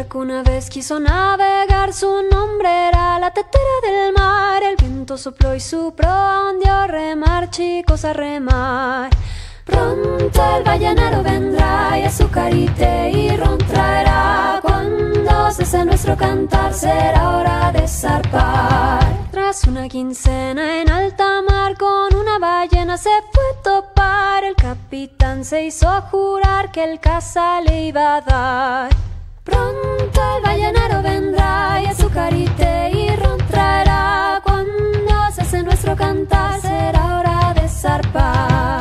barco una vez quiso navegar, su nombre era la tetera del mar. El viento sopló y su proa hundió, remar chicos a remar. Pronto el ballenero vendrá y azucarite y ron traerá. Cuando cese nuestro cantar será hora de zarpar. Tras una quincena en alta mar con una ballena se fue a topar. El capitán se hizo jurar que el caza le iba a dar. Pronto el ballenero vendrá y azucarite y ron traerá. Cuando cese nuestro cantar será hora de zarpar.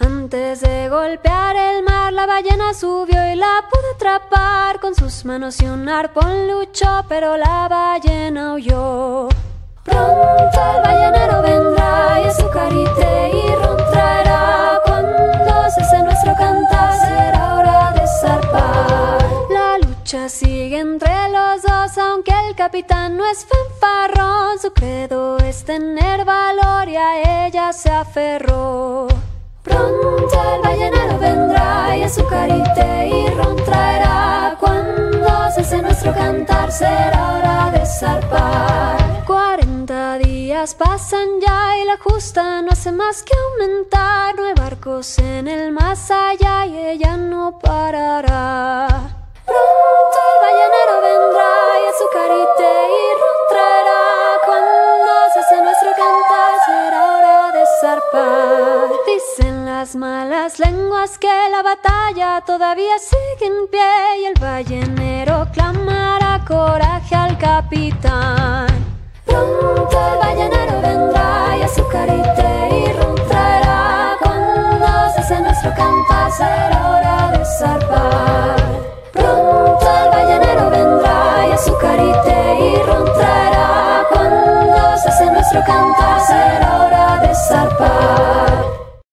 Antes de golpear el mar, la ballena subió y la pudo atrapar. Con sus manos y un arpón luchó, pero la ballena huyó. Pronto el ballenero vendrá y azucarite y ron traerá. Cuando cese nuestro cantar será hora de zarpar. La lucha sigue entre los dos, aunque el capitán no es fanfarrón. Su credo es tener valor y a ella se aferró. Pronto el ballenero vendrá y azucarite y ron traerá. Cuando cese nuestro cantar será hora de zarpar. 40 días pasan ya y la justa no hace más que aumentar. No hay barcos en el más allá y ella no parará. Pronto el ballenero vendrá y azucarite y ron traerá. Cuando cese nuestro cantar será hora de zarpar. Dicen las malas lenguas que la batalla todavía sigue en pie y el ballenero clamará coraje al capitán. Pronto el ballenero vendrá y azucarite y ron traerá. Cuando cese nuestro cantar será hora de zarpar. Pronto el ballenero vendrá y azucarite y ron traerá. Cuando cese nuestro cantar